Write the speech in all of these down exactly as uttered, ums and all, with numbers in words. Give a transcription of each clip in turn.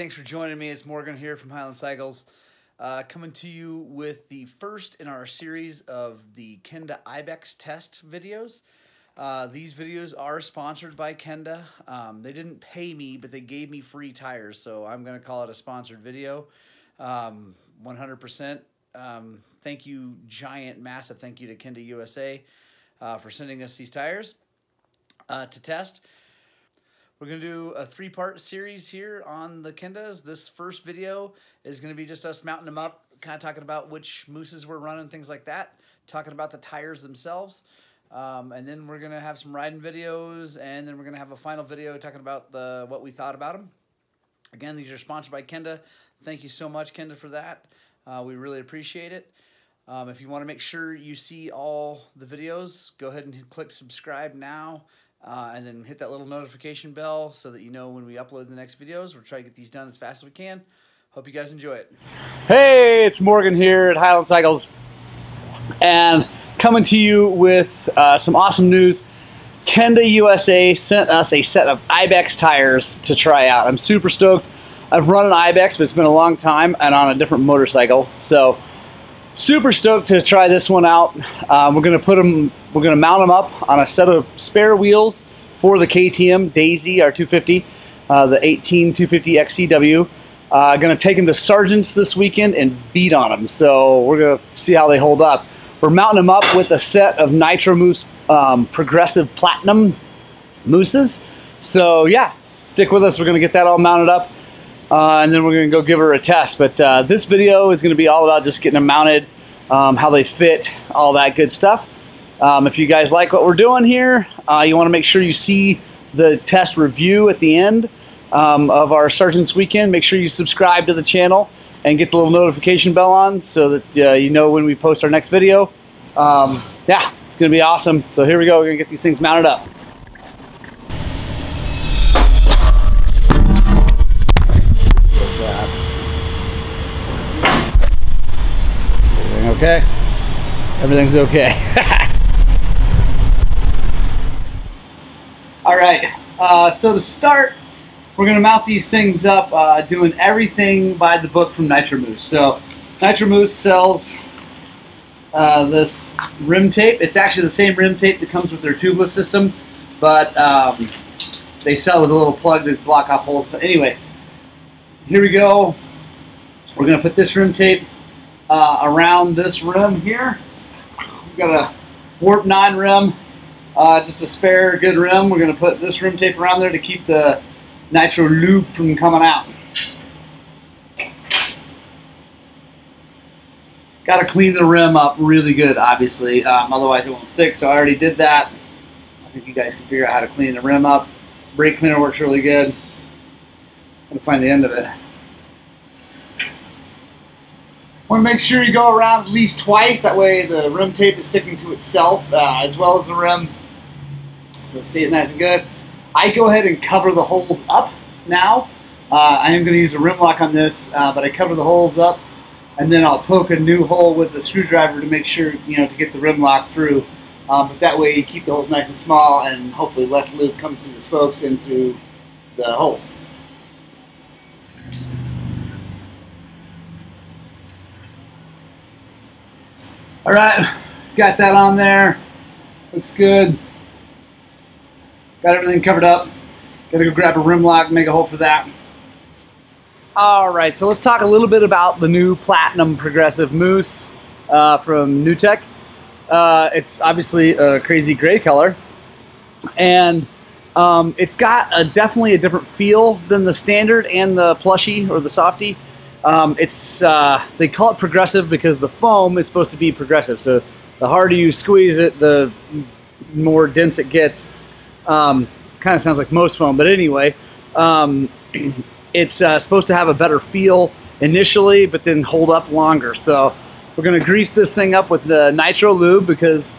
thanks for joining me. It's Morgan here from Highland Cycles, uh, coming to you with the first in our series of the Kenda Ibex test videos. Uh, these videos are sponsored by Kenda. Um, they didn't pay me, but they gave me free tires, so I'm going to call it a sponsored video. Um, one hundred percent. Um, thank you, giant, massive thank you to Kenda U S A uh, for sending us these tires uh, to test. We're going to do a three-part series here on the Kendas. This first video is going to be just us mounting them up, kind of talking about which mousses we're running, things like that, talking about the tires themselves. Um, and then we're going to have some riding videos, and then we're going to have a final video talking about the what we thought about them. Again, these are sponsored by Kenda. Thank you so much, Kenda, for that. Uh, we really appreciate it. Um, if you want to make sure you see all the videos, go ahead and click subscribe now. Uh, and then hit that little notification bell so that you know when we upload the next videos. We'll try to get these done as fast as we can. Hope you guys enjoy it. Hey, it's Morgan here at Highland Cycles, and coming to you with uh, some awesome news. Kenda U S A sent us a set of Ibex tires to try out. I'm super stoked. I've run an Ibex, but it's been a long time and on a different motorcycle. So super stoked to try this one out. Um, we're going to put them... We're going to mount them up on a set of spare wheels for the K T M Daisy, our two fifty, uh, the eighteen two fifty X C W. Uh, going to take them to Sargents this weekend and beat on them. So we're going to see how they hold up. We're mounting them up with a set of Nitro Mousse um, Progressive Platinum mousses. So yeah, stick with us. We're going to get that all mounted up. Uh, and then we're going to go give her a test. But uh, this video is going to be all about just getting them mounted, um, how they fit, all that good stuff. Um, if you guys like what we're doing here, uh, you want to make sure you see the test review at the end um, of our Sargents weekend. Make sure you subscribe to the channel and get the little notification bell on so that uh, you know when we post our next video. Um, yeah, it's going to be awesome. So here we go. We're going to get these things mounted up. Everything okay? Everything's okay. All right, uh, so to start, we're going to mount these things up uh, doing everything by the book from Nitro Mousse. So Nitro Mousse sells uh, this rim tape. It's actually the same rim tape that comes with their tubeless system, but um, they sell with a little plug to block off holes. So anyway, here we go. We're going to put this rim tape uh, around this rim here. We've got a Warp Nine rim. Uh, just a spare good rim. We're going to put this rim tape around there to keep the nitro lube from coming out. Got to clean the rim up really good, obviously, um, otherwise it won't stick. So I already did that. I think you guys can figure out how to clean the rim up. Brake cleaner works really good. I'm going to find the end of it. Want to make sure you go around at least twice. That way the rim tape is sticking to itself uh, as well as the rim, so it stays nice and good. I go ahead and cover the holes up now. Uh, I am going to use a rim lock on this, uh, but I cover the holes up, and then I'll poke a new hole with the screwdriver to make sure, you know, to get the rim lock through. Um, but that way you keep the holes nice and small, and hopefully less lube comes through the spokes and through the holes. All right, got that on there. Looks good. Got everything covered up. Gotta go grab a rim lock, make a hole for that. All right, so let's talk a little bit about the new Platinum Progressive Mousse uh, from New Tech. Uh, it's obviously a crazy gray color, and um, it's got a, definitely a different feel than the standard and the plushie or the softie. Um, it's uh, they call it progressive because the foam is supposed to be progressive. So the harder you squeeze it, the more dense it gets. Um, kind of sounds like most foam, but anyway, um, it's uh, supposed to have a better feel initially, but then hold up longer. So we're going to grease this thing up with the nitro lube because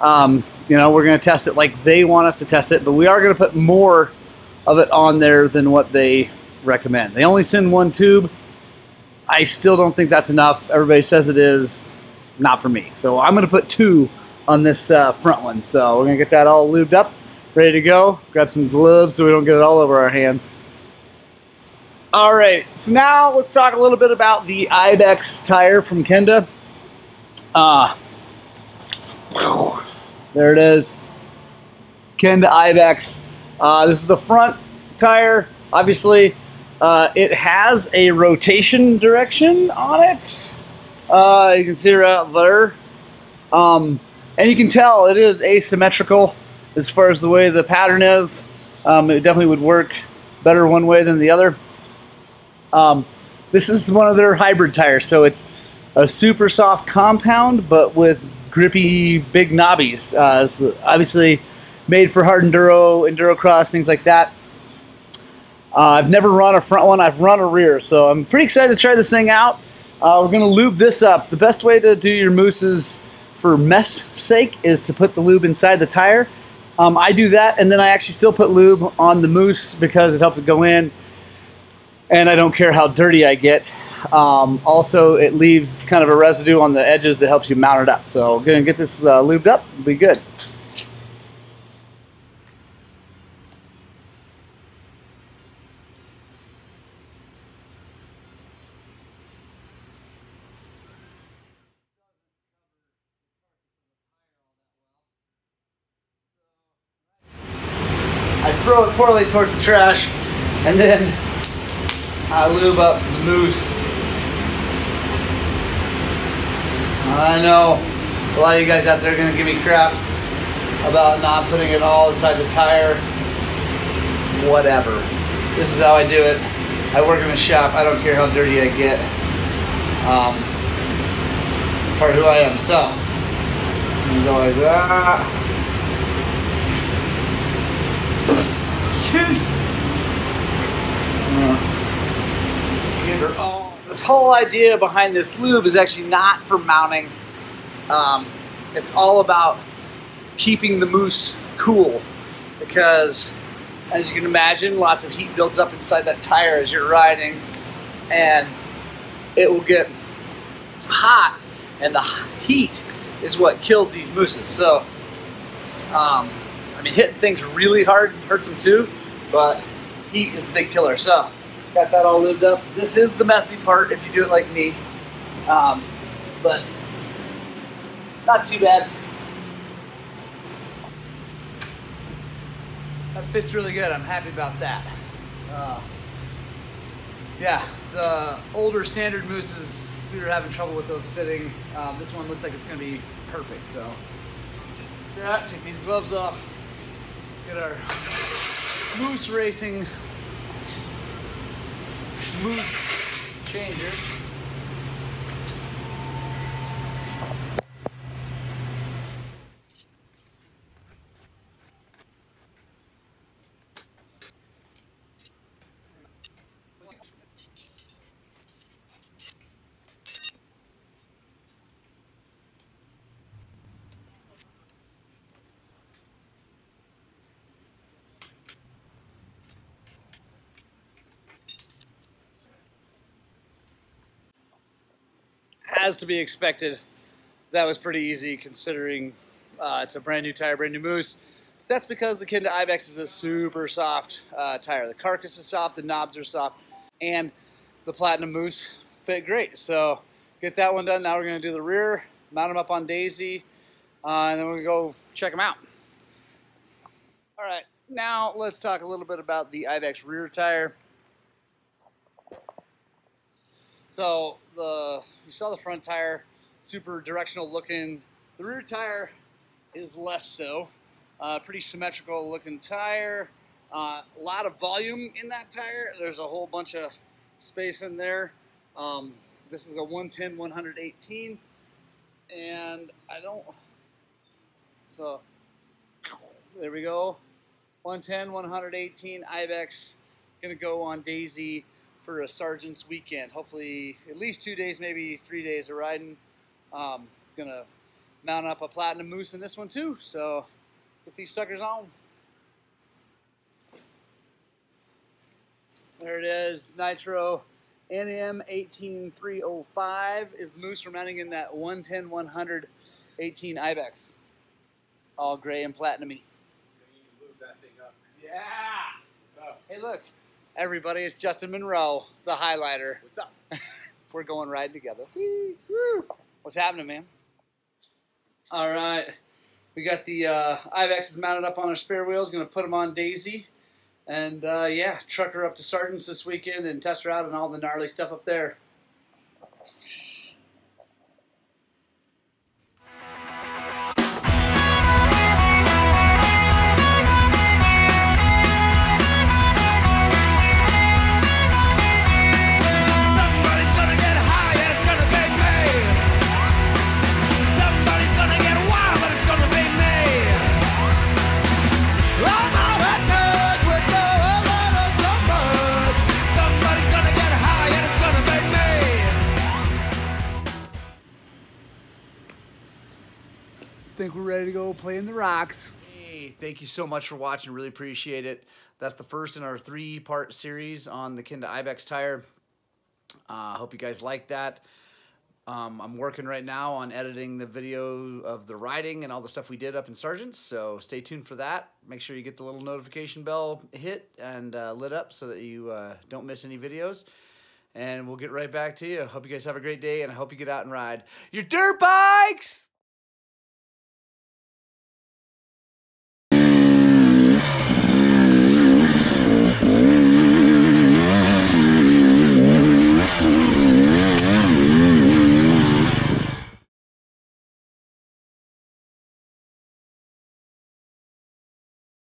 um, you know, we're going to test it like they want us to test it. But we are going to put more of it on there than what they recommend. They only send one tube. I still don't think that's enough. Everybody says it is. Not for me. So I'm going to put two on this uh, front one. So we're going to get that all lubed up, ready to go. Grab some gloves so we don't get it all over our hands. All right, so now let's talk a little bit about the Ibex tire from Kenda. Uh, there it is, Kenda Ibex. Uh, this is the front tire. Obviously, uh, it has a rotation direction on it. Uh, you can see right there. Um, and you can tell it is asymmetrical as far as the way the pattern is. Um, it definitely would work better one way than the other. Um, this is one of their hybrid tires, so it's a super soft compound, but with grippy big knobbies. Uh, it's obviously made for hard enduro, enduro cross, things like that. Uh, I've never run a front one, I've run a rear, so I'm pretty excited to try this thing out. Uh, we're going to lube this up. The best way to do your mousses for mess sake is to put the lube inside the tire. Um, I do that, and then I actually still put lube on the mousse because it helps it go in. And I don't care how dirty I get. Um, also, it leaves kind of a residue on the edges that helps you mount it up. So I'm going to get this uh, lubed up. It'll be good. I throw it poorly towards the trash, and then I lube up the mousse. I know a lot of you guys out there are going to give me crap about not putting it all inside the tire. Whatever. This is how I do it. I work in a shop. I don't care how dirty I get. Um, part of who I am. So, I'm going to go like that. Yes! Uh, Oh, this whole idea behind this lube is actually not for mounting. Um, it's all about keeping the mousse cool because, as you can imagine, lots of heat builds up inside that tire as you're riding, and it will get hot, and the heat is what kills these mousses. So, um, I mean, hitting things really hard hurts them too, but heat is the big killer. So. Got that all lubed up. This is the messy part if you do it like me, um, but not too bad. That fits really good. I'm happy about that. Uh, yeah, the older standard mousses, we were having trouble with those fitting. Uh, this one looks like it's going to be perfect. So, yeah, take these gloves off. Get our mousse racing mousse changer. As to be expected, that was pretty easy considering uh, it's a brand new tire, brand new mousse. That's because the Kenda Ibex is a super soft uh, tire. The carcass is soft, the knobs are soft, and the platinum mousse fit great. So get that one done. Now we're going to do the rear, mount them up on Daisy, uh, and then we're going to go check them out. All right, now let's talk a little bit about the Ibex rear tire. So the you saw the front tire, super directional looking. The rear tire is less so. Uh, pretty symmetrical looking tire. A uh, lot of volume in that tire. There's a whole bunch of space in there. Um, this is a one ten one eighteen, and I don't. So there we go. one ten one eighteen Ibex, gonna go on Daisy for a Sargents weekend, hopefully at least two days, maybe three days of riding. Um, gonna mount up a platinum mousse in this one too, so get these suckers on. There it is, Nitro N M one eight three oh five is the mousse we're mounting in that one ten one eighteen Ibex. All gray and platinum-y. You moved that thing up. Yeah! What's up? Hey, look. Everybody, it's Justin Monroe, the highlighter. What's up? We're going riding together. What's happening, man? All right. We got the uh, Ibex is mounted up on our spare wheels. Going to put them on Daisy. And, uh, yeah, truck her up to Sargents this weekend and test her out and all the gnarly stuff up there. Think we're ready to go play in the rocks. Hey, thank you so much for watching. Really appreciate it. That's the first in our three-part series on the Kenda Ibex tire. I uh, hope you guys like that. Um, I'm working right now on editing the video of the riding and all the stuff we did up in Sargents, so stay tuned for that. Make sure you get the little notification bell hit and uh, lit up so that you uh, don't miss any videos. And we'll get right back to you. Hope you guys have a great day, and I hope you get out and ride your dirt bikes!